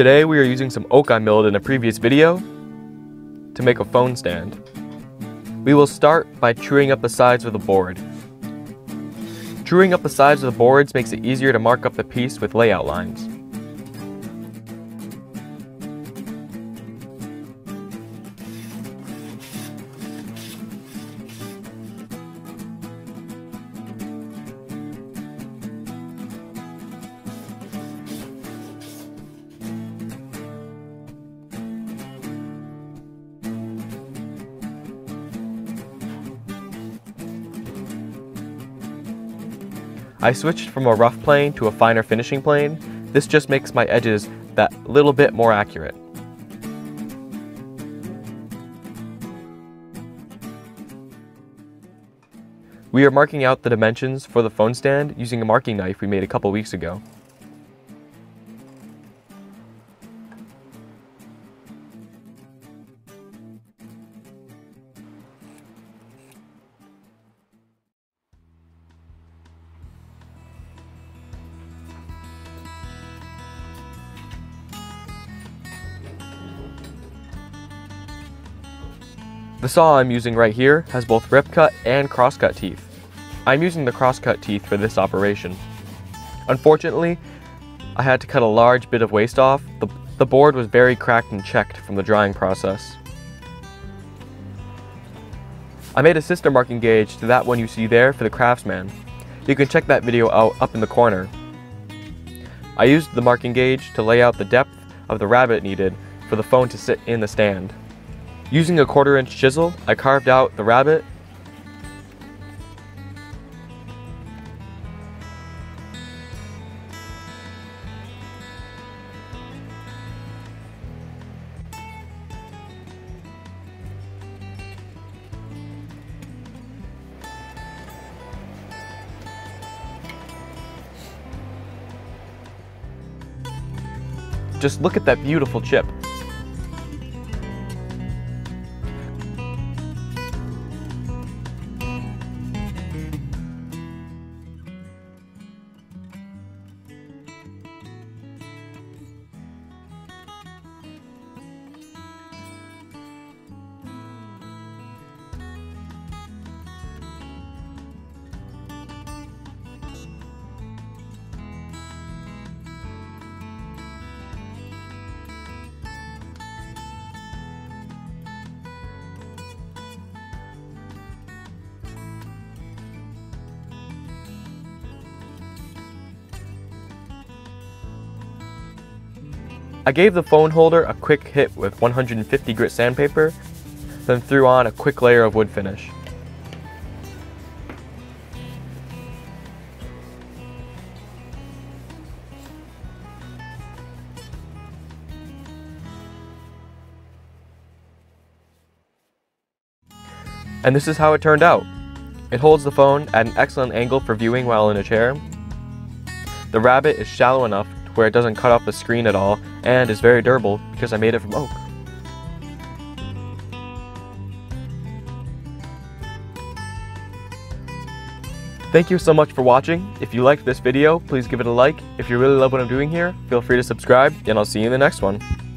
Today we are using some oak I milled in a previous video to make a phone stand. We will start by truing up the sides of the board. Truing up the sides of the boards makes it easier to mark up the piece with layout lines. I switched from a rough plane to a finer finishing plane. This just makes my edges that little bit more accurate. We are marking out the dimensions for the phone stand using a marking knife we made a couple weeks ago. The saw I'm using right here has both rip cut and crosscut teeth. I'm using the crosscut teeth for this operation. Unfortunately, I had to cut a large bit of waste off. The board was very cracked and checked from the drying process. I made a sister marking gauge to that one you see there for the Craftsman. You can check that video out up in the corner. I used the marking gauge to lay out the depth of the rabbit needed for the phone to sit in the stand. Using a 1/4-inch chisel, I carved out the rabbit. Just look at that beautiful chip. I gave the phone holder a quick hit with 150 grit sandpaper, then threw on a quick layer of wood finish. And this is how it turned out. It holds the phone at an excellent angle for viewing while in a chair. The rabbit is shallow enough where it doesn't cut off the screen at all, and is very durable because I made it from oak. Thank you so much for watching. If you liked this video, please give it a like. If you really love what I'm doing here, feel free to subscribe, and I'll see you in the next one.